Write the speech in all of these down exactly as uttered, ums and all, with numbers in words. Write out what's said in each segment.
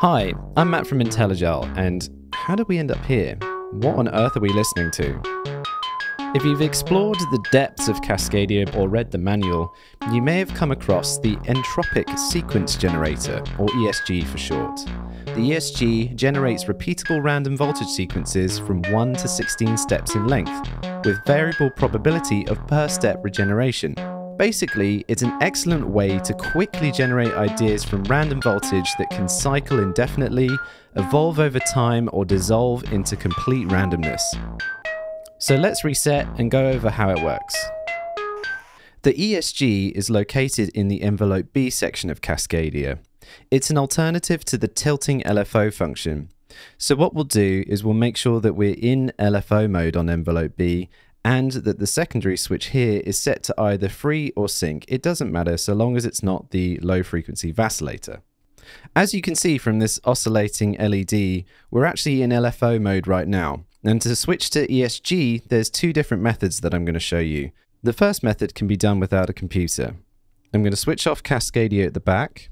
Hi, I'm Matt from Intellijel, and how did we end up here? What on earth are we listening to? If you've explored the depths of Cascadia or read the manual, you may have come across the Entropic Sequence Generator, or E S G for short. The E S G generates repeatable random voltage sequences from one to sixteen steps in length, with variable probability of per-step regeneration. Basically, it's an excellent way to quickly generate ideas from random voltage that can cycle indefinitely, evolve over time, or dissolve into complete randomness. So let's reset and go over how it works. The E S G is located in the envelope B section of Cascadia. It's an alternative to the tilting L F O function. So what we'll do is we'll make sure that we're in L F O mode on envelope B, and that the secondary switch here is set to either free or sync. It doesn't matter so long as it's not the low frequency vacillator. As you can see from this oscillating L E D, we're actually in L F O mode right now. And to switch to E S G, there's two different methods that I'm going to show you. The first method can be done without a computer. I'm going to switch off Cascadia at the back.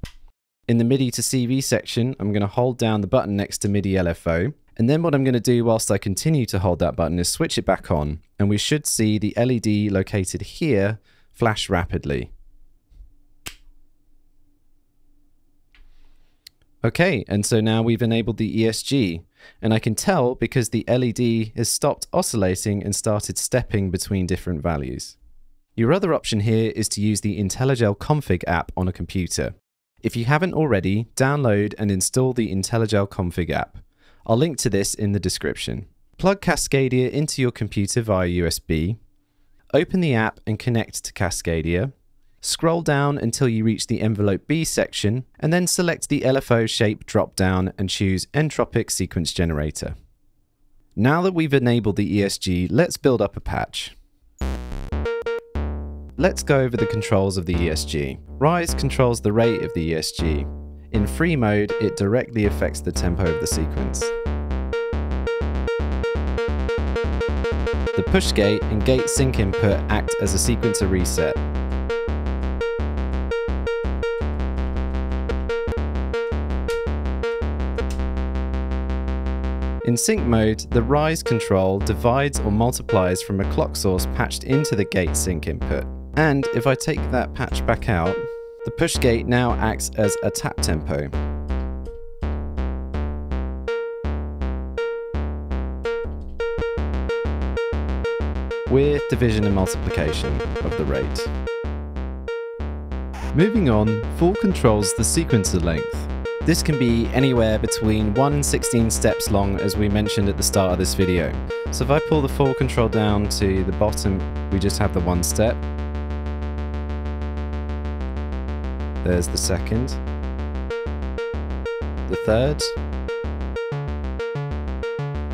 In the MIDI to C V section, I'm going to hold down the button next to MIDI L F O. And then what I'm going to do whilst I continue to hold that button is switch it back on, and we should see the L E D located here flash rapidly. Okay, and so now we've enabled the E S G, and I can tell because the L E D has stopped oscillating and started stepping between different values. Your other option here is to use the Intellijel Config app on a computer. If you haven't already, download and install the Intellijel Config app. I'll link to this in the description. Plug Cascadia into your computer via U S B. Open the app and connect to Cascadia. Scroll down until you reach the envelope B section, and then select the L F O shape drop-down and choose Entropic Sequence Generator. Now that we've enabled the E S G, let's build up a patch. Let's go over the controls of the E S G. Rise controls the rate of the E S G. In free mode, it directly affects the tempo of the sequence. The push gate and gate sync input act as a sequencer reset. In sync mode, the rise control divides or multiplies from a clock source patched into the gate sync input. And if I take that patch back out, the push gate now acts as a tap tempo. With division and multiplication of the rate. Moving on, full controls the sequencer length. This can be anywhere between one and sixteen steps long, as we mentioned at the start of this video. So if I pull the full control down to the bottom, we just have the one step. There's the second, the third,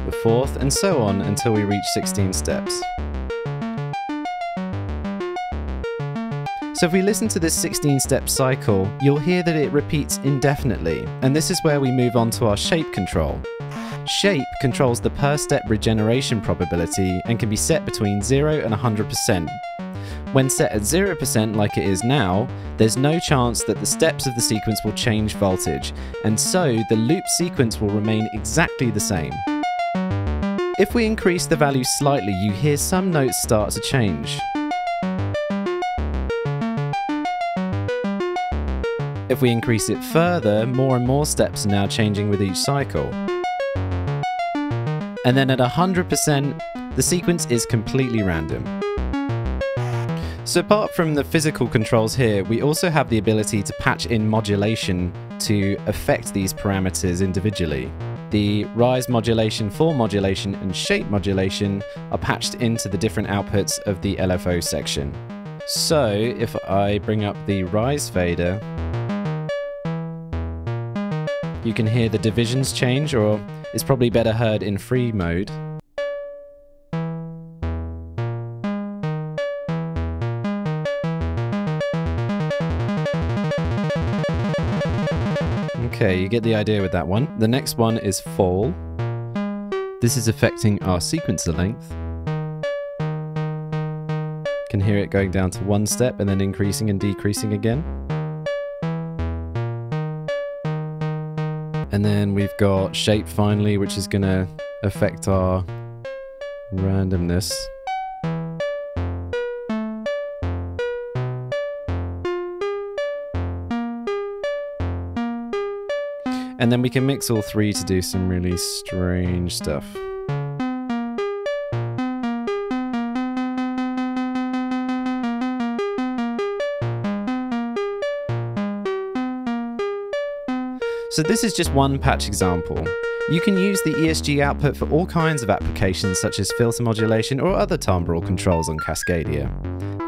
the fourth, and so on until we reach sixteen steps. So if we listen to this sixteen-step cycle, you'll hear that it repeats indefinitely, and this is where we move on to our shape control. Shape controls the per-step regeneration probability and can be set between zero and one hundred percent. When set at zero percent like it is now, there's no chance that the steps of the sequence will change voltage, and so the loop sequence will remain exactly the same. If we increase the value slightly, you hear some notes start to change. If we increase it further, more and more steps are now changing with each cycle. And then at one hundred percent, the sequence is completely random. So apart from the physical controls here, we also have the ability to patch in modulation to affect these parameters individually. The rise modulation, fall modulation, and shape modulation are patched into the different outputs of the L F O section. So if I bring up the rise fader, you can hear the divisions change, or it's probably better heard in free mode. Okay, you get the idea with that one. The next one is fall. This is affecting our sequencer length. Can can hear it going down to one step and then increasing and decreasing again. And then we've got shape finally, which is going to affect our randomness. And then we can mix all three to do some really strange stuff. So this is just one patch example. You can use the E S G output for all kinds of applications such as filter modulation or other timbral controls on Cascadia.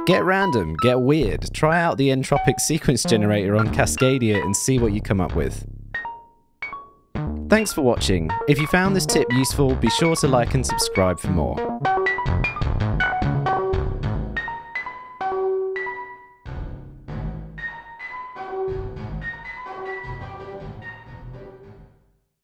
Get random, get weird, try out the Entropic Sequence Generator on Cascadia and see what you come up with. Thanks for watching. If you found this tip useful, be sure to like and subscribe for more.